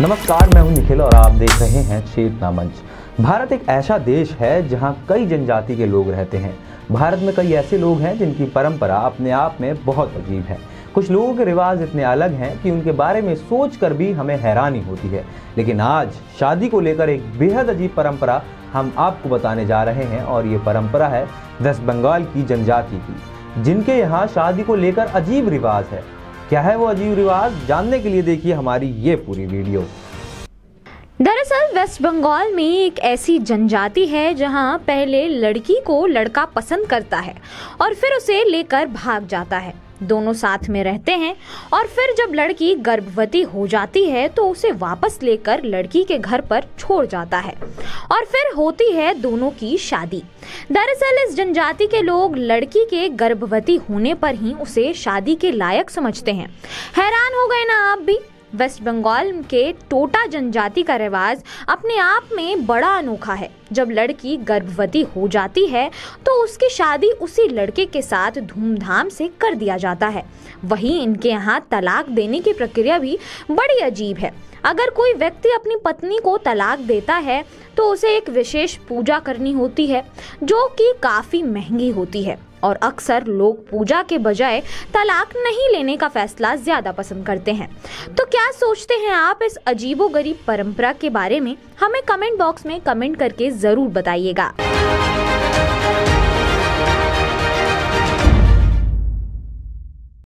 नमस्कार, मैं हूं निखिल और आप देख रहे हैं चेतना मंच। भारत एक ऐसा देश है जहां कई जनजाति के लोग रहते हैं। भारत में कई ऐसे लोग हैं जिनकी परंपरा अपने आप में बहुत अजीब है। कुछ लोगों के रिवाज इतने अलग हैं कि उनके बारे में सोचकर भी हमें हैरानी होती है। लेकिन आज शादी को लेकर एक बेहद अजीब परंपरा हम आपको बताने जा रहे हैं और ये परंपरा है वेस्ट बंगाल की जनजाति की, जिनके यहाँ शादी को लेकर अजीब रिवाज है। क्या है वो अजीब रिवाज, जानने के लिए देखिए हमारी ये पूरी वीडियो। दरअसल वेस्ट बंगाल में एक ऐसी जनजाति है जहां पहले लड़की को लड़का पसंद करता है और फिर उसे लेकर भाग जाता है। दोनों साथ में रहते हैं और फिर जब लड़की गर्भवती हो जाती है तो उसे वापस लेकर लड़की के घर पर छोड़ जाता है और फिर होती है दोनों की शादी। दरअसल इस जनजाति के लोग लड़की के गर्भवती होने पर ही उसे शादी के लायक समझते हैं। हैरान हो गए ना आप भी। वेस्ट बंगाल के टोटो जनजाति का रिवाज अपने आप में बड़ा अनोखा है। जब लड़की गर्भवती हो जाती है तो उसकी शादी उसी लड़के के साथ धूमधाम से कर दिया जाता है। वहीं इनके यहाँ तलाक देने की प्रक्रिया भी बड़ी अजीब है। अगर कोई व्यक्ति अपनी पत्नी को तलाक देता है तो उसे एक विशेष पूजा करनी होती है जो कि काफ़ी महंगी होती है और अक्सर लोग पूजा के बजाय तलाक नहीं लेने का फैसला ज़्यादा पसंद करते हैं। तो क्या सोचते हैं आप इस अजीबोगरीब परंपरा के बारे में? हमें कमेंट बॉक्स में कमेंट करके ज़रूर बताइएगा।